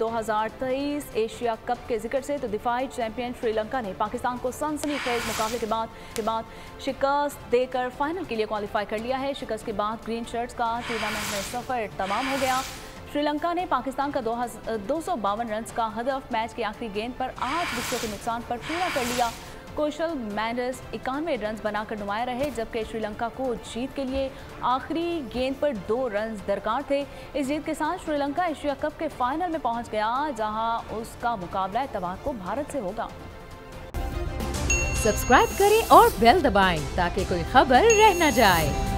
2023 Asia cup के जिक्र से तो दिफाई चैंपियन श्रीलंका ने पाकिस्तान को सनसनीखेज मुकाबले के बाद शिकस्त देकर फाइनल के लिए क्वालिफाई कर लिया है। शिकस्त के बाद ग्रीन शर्ट्स का टूर्नामेंट में सफर तमाम हो गया। श्रीलंका ने पाकिस्तान का 252 रन का हदफ मैच की आखिरी गेंद पर 8 विकेटों के नुकसान पर पूरा कर लिया। कौशल मैंडस 91 रन बनाकर नुमाया रहे, जबकि श्रीलंका को जीत के लिए आखिरी गेंद पर 2 रन दरकार थे। इस जीत के साथ श्रीलंका एशिया कप के फाइनल में पहुंच गया, जहां उसका मुकाबला इतवार को भारत से होगा। सब्सक्राइब करें और बेल दबाएं ताकि कोई खबर रह न जाए।